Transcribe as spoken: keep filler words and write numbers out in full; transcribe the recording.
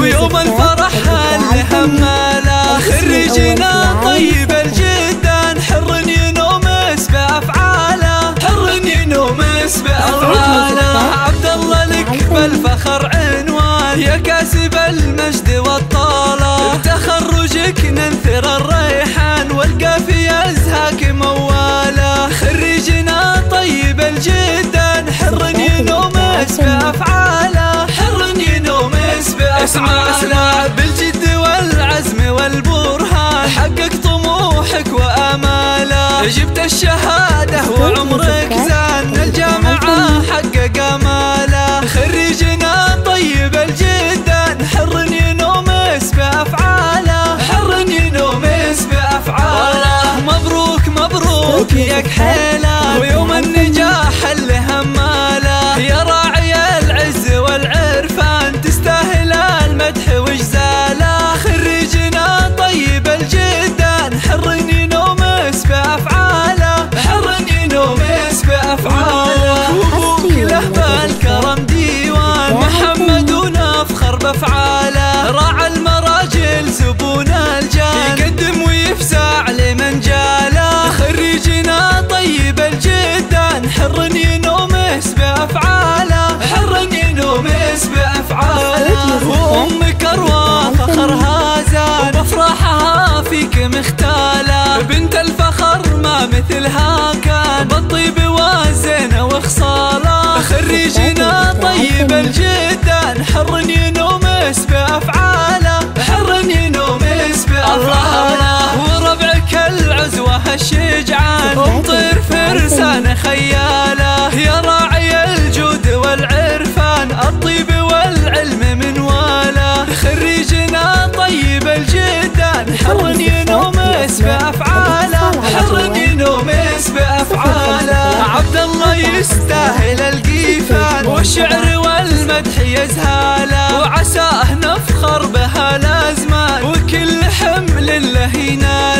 ويوم الفرح هالهمالة خرجنا طيب الجدان، حر ينومس بأفعاله، حر ينومس بأفعاله. عبدالله لك بالفخر عنوان، يا كاسب المجد والطالة، بتخرجك ننثر الريحان والقافية أزهاك موالة. خرجنا طيب الجدان، حر ينومس بأفعاله، حر ينومس بأفعاله. بالجد والعزم والبرهان حقق طموحك وآماله، جبت الشهادة وعمرك زان، الجامعة حقق آماله. خرجنا طيب الجدان، حر ينومس بأفعاله، حر ينومس بأفعاله. مبروك مبروك يا كحيلة، ويوم النجاح اللي هماله، يا راعي العز والعرفان تستاهل المدح وجزاله. خرجنا طيب الجدان، حر ينومس بأفعاله، حر ينومس بأفعاله. أبوك له بالكرم ديوان، محمد ونفخر بأفعاله، راعى المراجل زبون الجان، يقدم ويفزع لمن جاله. خرجنا طيب الجدان، حر ينومس بأفعاله، حر ينومس بأفعاله. وأمك أروى فخرها زان، وبأفراحها فيك مختالة، بنت الفخر ما مثلها كان، بالطيب والزينة وخصالة. خرجنا طيب الجدان، حر ينومس بأفعاله، حر ينومس بأفعاله. وربعك العزوة هالشجعان، امطر فرسان خياله، يا راعي الجود والعرفان، الطيب والعلم منواله. خرجنا طيب الجدان، حر ينومس بأفعاله، حر ينومس بأفعاله. عبدالله يستاهل القيفان، والشعر والمدح يزهاله، وعساه نفخر بها الأزمان، وكل حمل له ينال.